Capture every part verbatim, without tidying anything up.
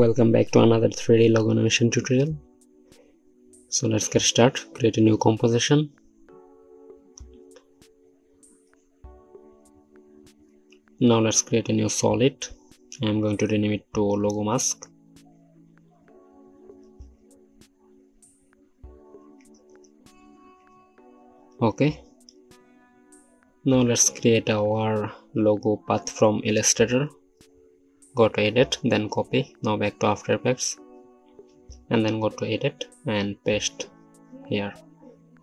Welcome back to another three D logo animation tutorial. So let's get started. Create a new composition. Now let's create a new solid. I'm going to rename it to logo mask. Okay. Now let's create our logo path from Illustrator. Go to edit, then copy. Now back to After Effects and then go to edit and paste here.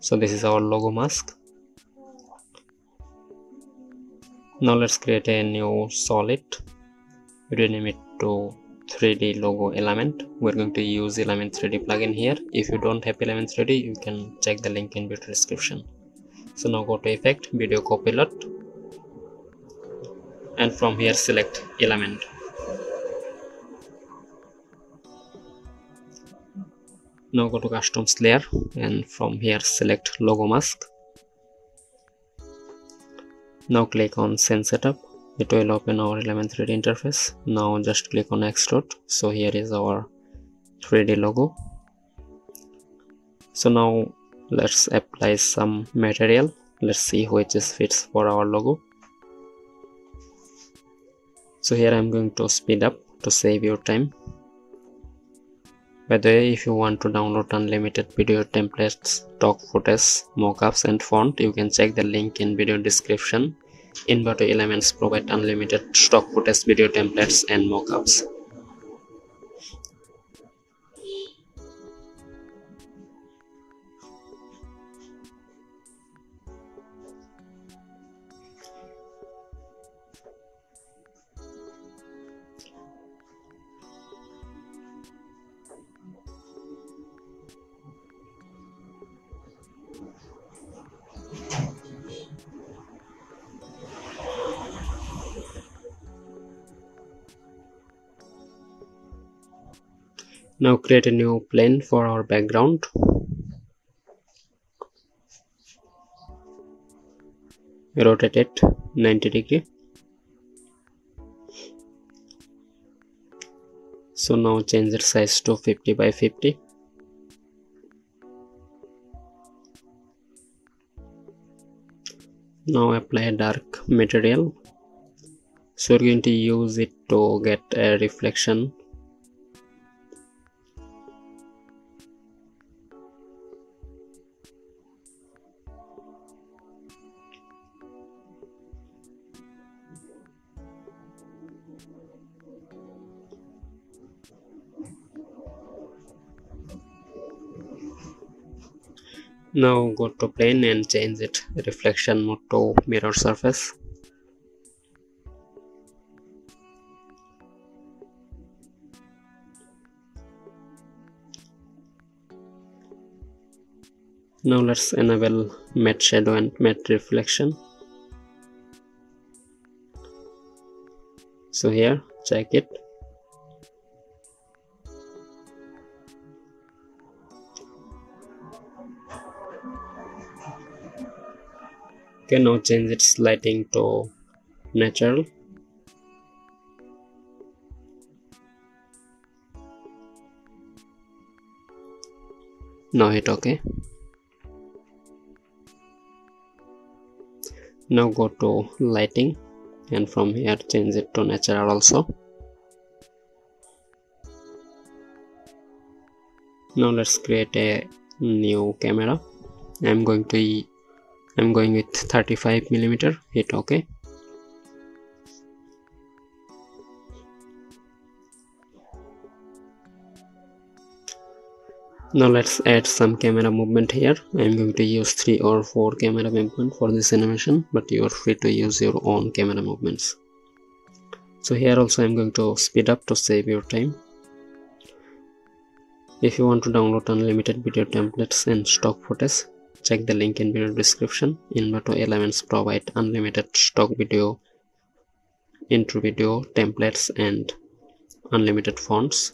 So this is our logo mask. Now let's create a new solid. Rename it to three D logo element. We're going to use Element three D plugin here. If you don't have Element three D, you can check the link in the description. So now go to Effect, Video Copilot, and from here select Element. Now go to Customs layer and from here select logo mask. Now click on Send Setup. It will open our Element three D interface. Now just click on Extrude. So here is our three D logo. So now let's apply some material. Let's see which is fits for our logo. So here I'm going to speed up to save your time. By the way, if you want to download unlimited video templates, stock footage, mockups, and font, you can check the link in video description. Envato Elements provide unlimited stock footage, video templates, and mockups. Now create a new plane for our background. Rotate it ninety degrees. So now change its size to fifty by fifty. Now apply a dark material. So we're going to use it to get a reflection. Now go to plane and change it reflection mode to mirror surface. Now let's enable matte shadow and matte reflection. So here, check it. Okay, now change its lighting to natural. Now hit OK. Now go to lighting and from here change it to natural also. Now let's create a new camera. I'm going to I'm going with thirty-five millimeter, hit OK. Now let's add some camera movement here. I'm going to use three or four camera movement for this animation, but you are free to use your own camera movements. So here also I'm going to speed up to save your time. If you want to download unlimited video templates and stock footage, check the link in video description. Envato Elements provide unlimited stock video, intro video, templates, and unlimited fonts.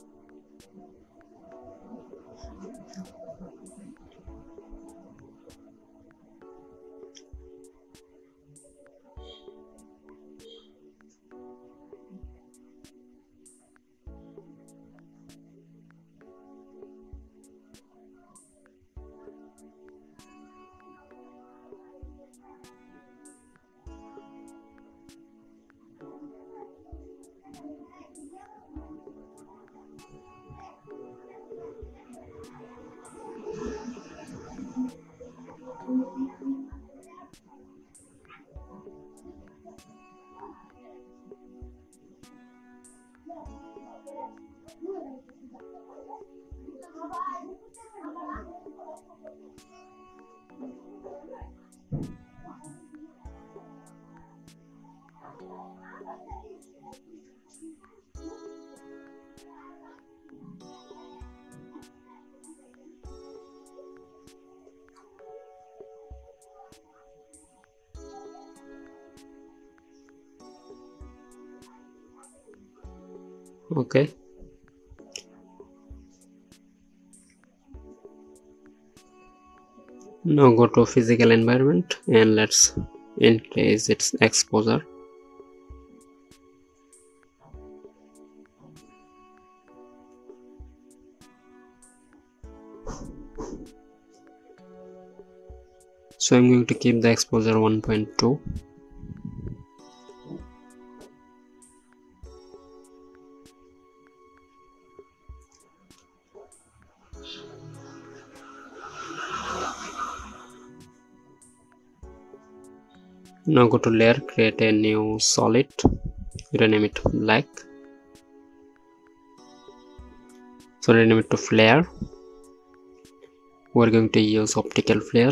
Okay. Now go to physical environment and let's increase its exposure. So I'm going to keep the exposure one point two. Now go to layer, create a new solid, rename it black, so rename it to flare. We're going to use optical flare.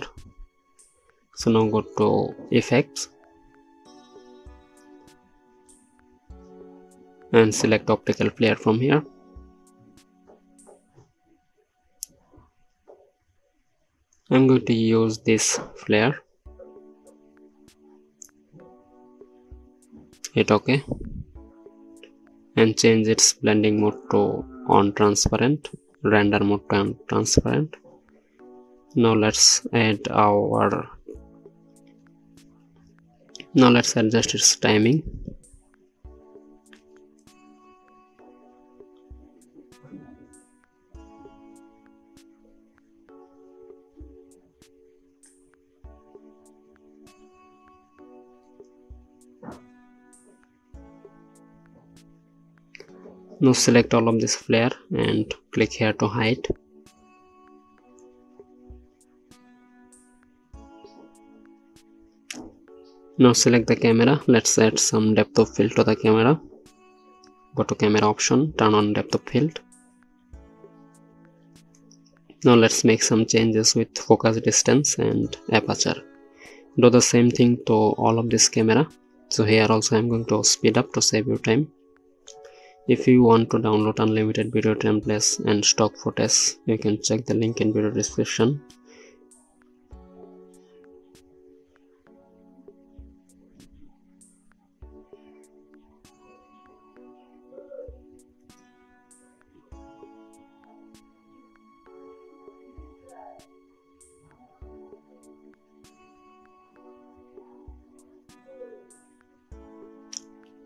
So now go to effects and select optical flare from here. I'm going to use this flare. Hit OK and change its blending mode to on transparent, render mode to on transparent. Now let's add our now let's adjust its timing. Now select all of this flare and click here to hide. Now select the camera. Let's add some depth of field to the camera. Go to camera option, turn on depth of field. Now let's make some changes with focus distance and aperture. Do the same thing to all of this camera. So here also I'm going to speed up to save you time. If you want to download unlimited video templates and stock footage, you can check the link in video description.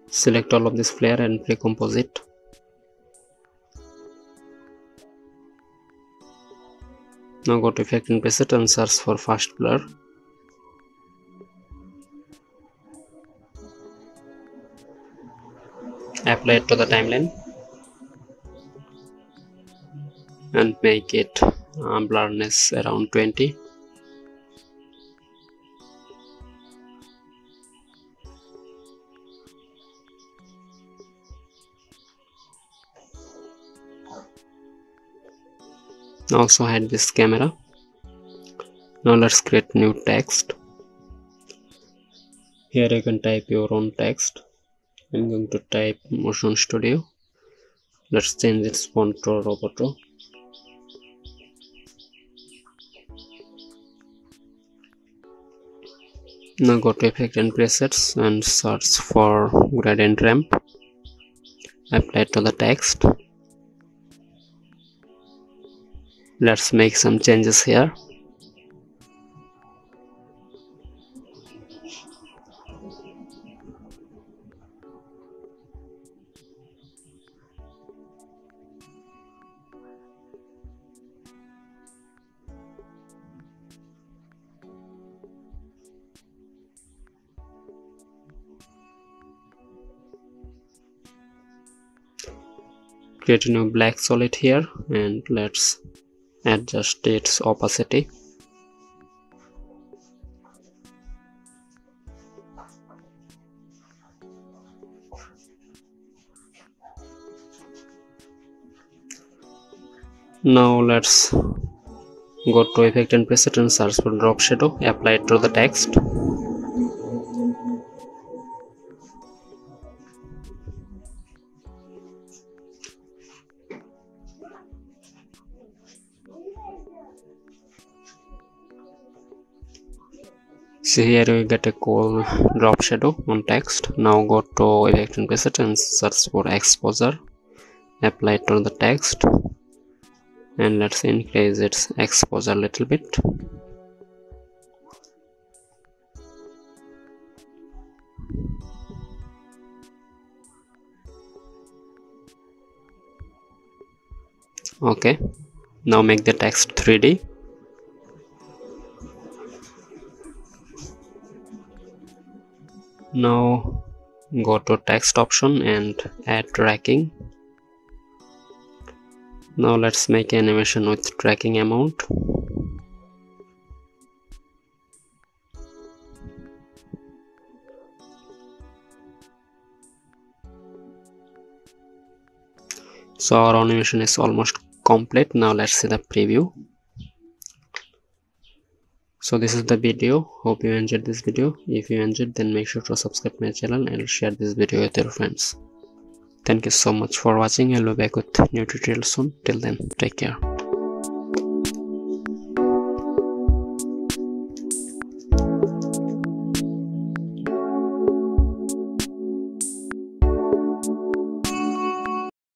Select all of this flare and pre-compose it. Now go to effect and preset and search for fast blur. Apply it to the timeline and make it uh, blurriness around twenty. Also hide this camera. Now let's create new text. Here you can type your own text. I'm going to type motion studio. Let's change its font to Roboto. Now go to effect and presets and search for gradient ramp. Apply it to the text. Let's make some changes here. Create a new black solid here and let's adjust its opacity. Now let's Go to effect and preset and search for drop shadow, apply it to the text. See, here we get a cool drop shadow on text. Now go to effect and preset and search for exposure, apply it to the text. And let's increase its exposure a little bit. Okay, now make the text three D. Now go to text option and add tracking. Now let's make animation with tracking amount. So our animation is almost complete. Now let's see the preview. So this is the video. Hope you enjoyed this video. If you enjoyed, then make sure to subscribe my channel and share this video with your friends. Thank you so much for watching. I'll be back with new tutorial soon. Till then, take care.